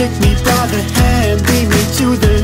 Take me by the hand, lead me to the